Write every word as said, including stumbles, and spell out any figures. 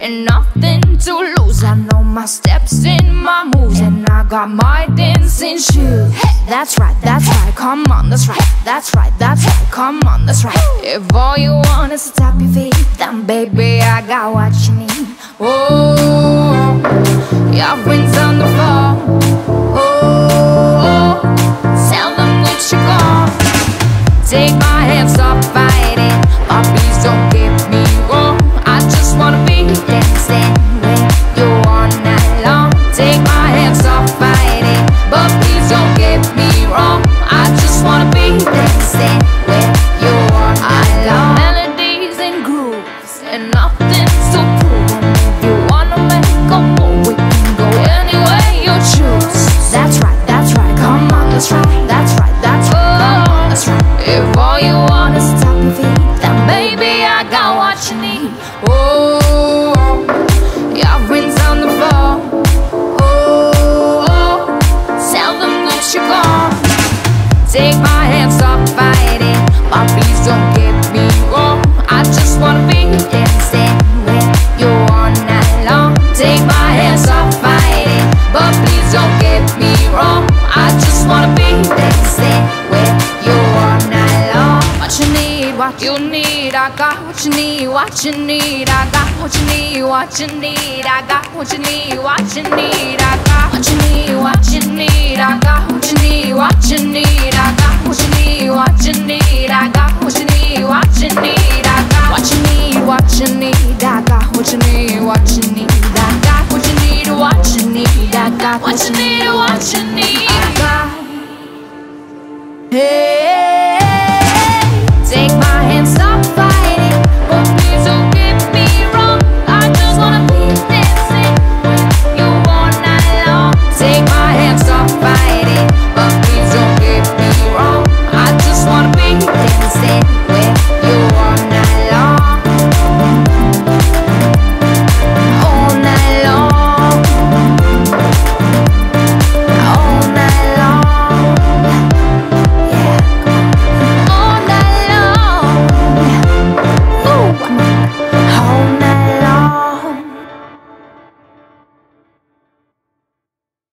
and nothing to lose. I know my steps and my moves, and I got my dancing shoes. Hey, that's right, that's right, come on, that's right, that's right, that's right, come on, that's right. If all you want is to tap your feet, then baby, I got what you need. Oh, your friends on the floor. Oh, tell them what you got. Take my hands, stop fighting. Oh, please don't get me wrong. I just wanna be dancing with you all night long. Take my hands, stop fighting. But please don't get me wrong. I just wanna be dancing with you all night long. Melodies and grooves and nothing so cool. If you wanna make a move, we can go any way you choose. That's right, that's right, come on, that's right, that's right, that's right. If all you want is to tap your feet, then baby, I got what you need. Oh, your friends on the floor. Oh, tell them that you gone. Take my hands, stop fighting. But please don't get me wrong. I just wanna be dancing with you all night long. Take my hands, stop fighting. But please don't get me wrong. I just wanna be dancing with you all night long. What you need, I got what you need, what you need, I got what you need, what you need, I got what you need, what you need, I got what you need, what you need, I got what you need, what you need, I got what you need, what you need, I got what you need, what you need, I got what you need, what you need, I got what you need, what you need, I got what you need, what you need, I got what you need, what you need, I got. Hey.